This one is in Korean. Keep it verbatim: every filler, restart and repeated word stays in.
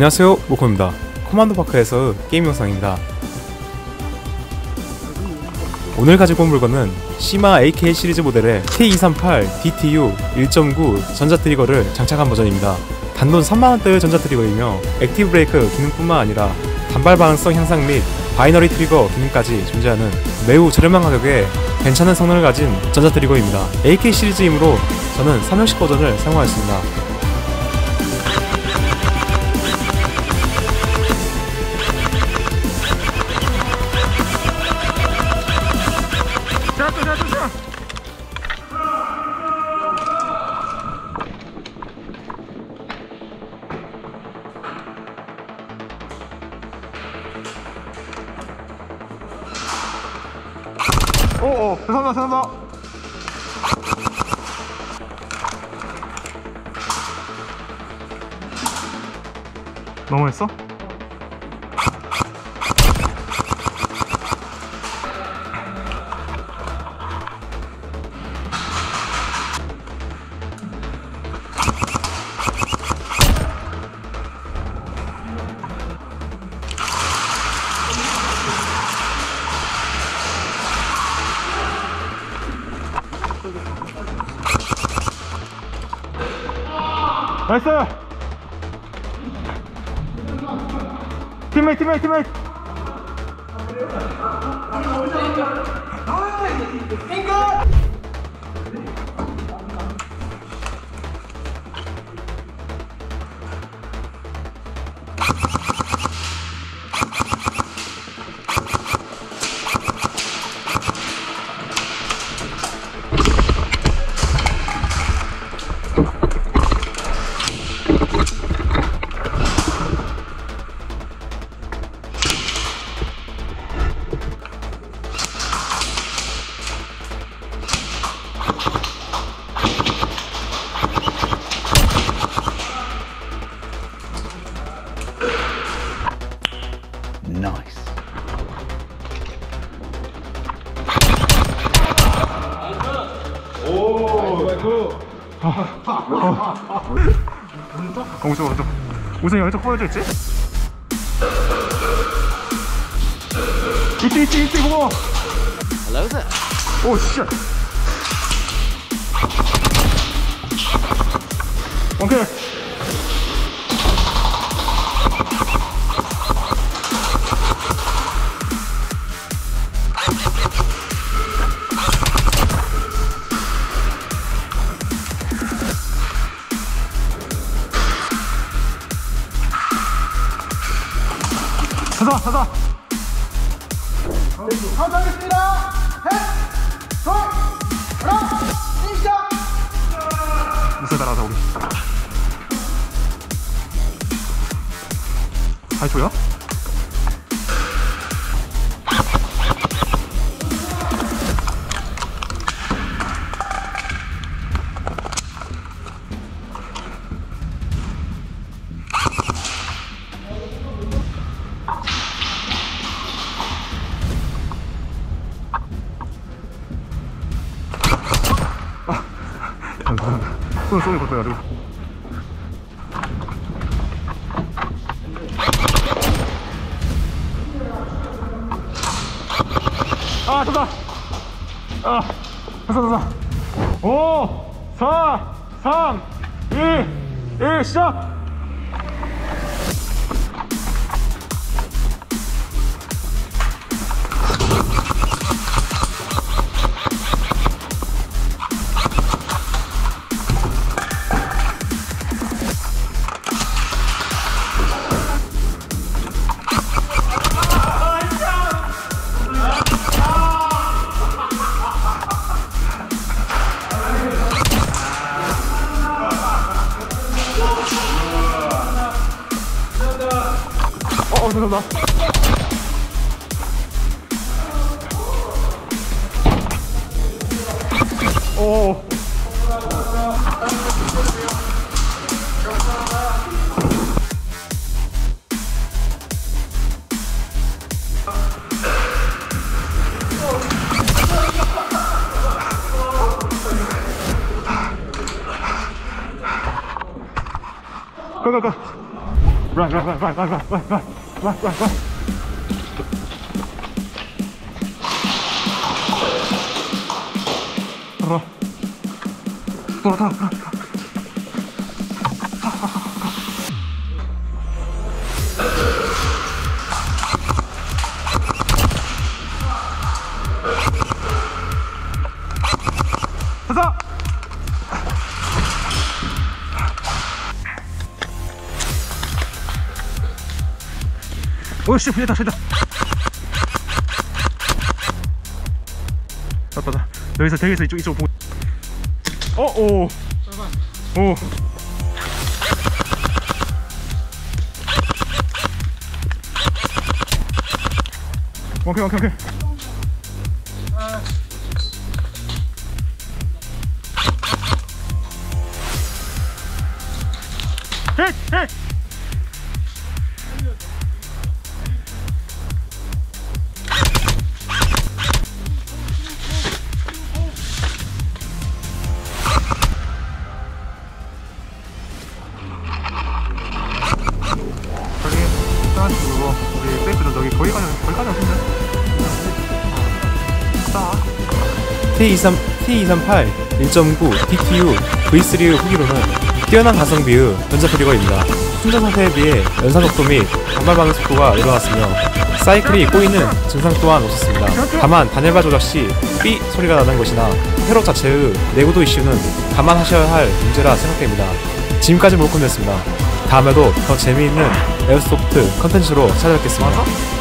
안녕하세요, 모코입니다. 코만도 파크에서 게임 영상입니다. 오늘 가지고 온 물건은 시마 에이케이 시리즈 모델의 티 이백삼십팔 디티유 일 점 구 전자트리거를 장착한 버전입니다. 단돈 삼만 원대의 전자트리거이며 액티브 브레이크 기능뿐만 아니라 단발 방향성 향상 및 바이너리 트리거 기능까지 존재하는 매우 저렴한 가격에 괜찮은 성능을 가진 전자트리거입니다. 에이케이 시리즈이므로 저는 삼형식 버전을 사용하였습니다. 오오, 죄송합니다, 죄송합니다. 넘어했어? 나이스! 팀메이트, 팀메이트, 팀메이트! Nice. 오, 아이고. 오른쪽, 오른쪽. 우선이 왼쪽 꼬여져 있지? 이때, 이때, 이때, 고마워. Hello there. 오, 씨. 오케이. 가자, 가자! 감사하겠습니다! 셋! 둘! 하나! 시작! 무쇠 달아서 우리 발초야? 손을 쏘는 것도 가지고 아, 쏜다! 아, 쏜다, 쏜다! 오, 사, 삼, 이, 일, 시작! 어, 잠깐만. 오. 가, 가, 가. run, run, run, run, run, run, run, run, run, run, run. 돌아, 돌아, 돌아, 돌아. 가자. 오씨 풀렸다 풀렸다. 맞다. 여기서 댁에서 이쪽 이쪽 보고. 어오. 오. 오케이 오케이 오케이. 헤 헤. 그리고 우리 백들은 저기 거기까지 거기까지 왔습니다. 티 이백삼십팔, 일 점 구, 디 티 유, 브이 쓰리의 후기로는 뛰어난 가성비의 전자 트리거입니다. 충전 상태에 비해 연산 속도 및 단발 반응 속도가 올라왔으며 사이클이 꼬이는 증상 또한 없었습니다. 다만 단일발 조작 시 삐 소리가 나는 것이나 회로 자체의 내구도 이슈는 감안하셔야 할 문제라 생각됩니다. 지금까지 몰콘이었습니다. 다음에도 더 재미있는 에어소프트 컨텐츠로 찾아뵙겠습니다.